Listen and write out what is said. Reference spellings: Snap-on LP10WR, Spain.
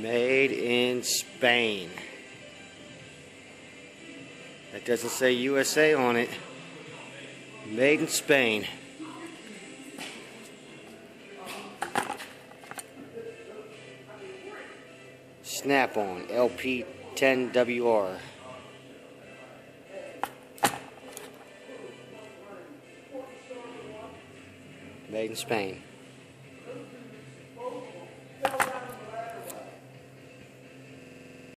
Made in Spain. That doesn't say USA on it. Made in Spain. Snap-on LP10WR. Made in Spain.